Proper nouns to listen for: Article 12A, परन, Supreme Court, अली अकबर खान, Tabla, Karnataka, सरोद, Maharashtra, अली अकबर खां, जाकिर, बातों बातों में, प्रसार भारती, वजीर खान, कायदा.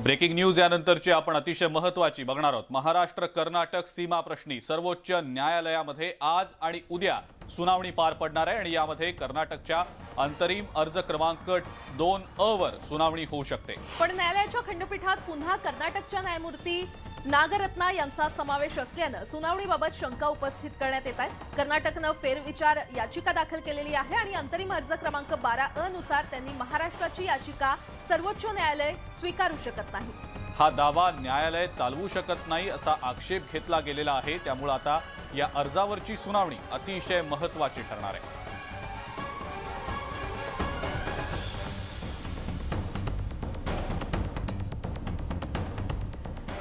Breaking news यानंतरची आपण अतिशय महत्त्वाची बघणार आहोत। महाराष्ट्र कर्नाटक सीमा प्रश्नी सर्वोच्च न्यायालयामध्ये आज आणि उद्या सुनावणी पार पडणार आहे आणि यामध्ये कर्नाटकच्या अंतरिम अर्ज क्रमांक 2 अ वर सुनावणी होऊ शकते। पण न्यायालयाच्या खंडपीठात पुन्हा कर्नाटकच्या न्यायमूर्ती नागरत्ना यांचा समावेश असल्याने सुनावणीबाबत शंका उपस्थित करण्यात येत आहे। कर्नाटकने फेरविचार याचिका दाखल केलेली आहे आणि अंतरिम अर्ज क्रमांक 12 अ नुसार त्यांनी महाराष्ट्राची याचिका सर्वोच्च न्यायालय स्वीकारू शकत नाही। हा दावा न्यायालय चालवू शकत नाही असा आक्षेप घेतला गेलेला आहे। त्यामुळे आता या अर्जावरची सुनावणी अतिशय महत्त्वाची ठरणार आहे।